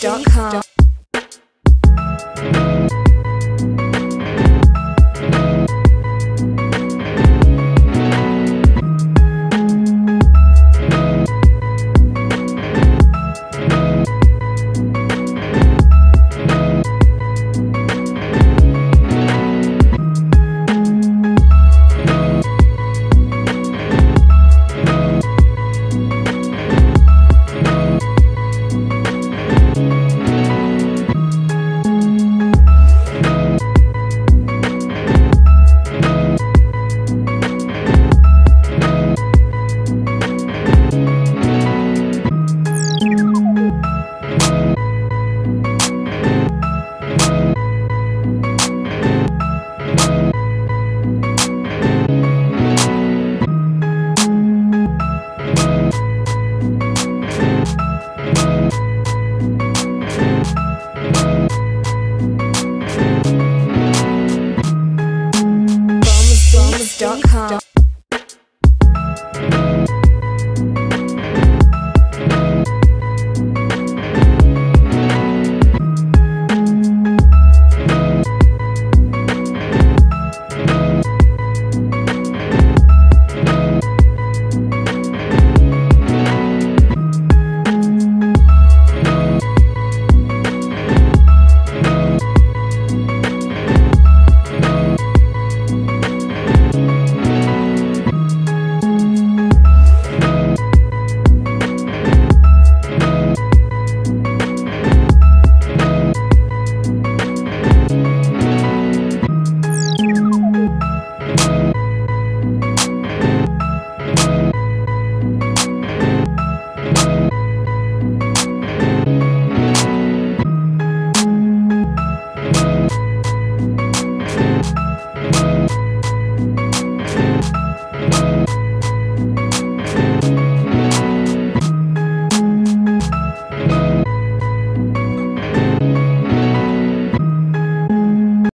Geeks.com.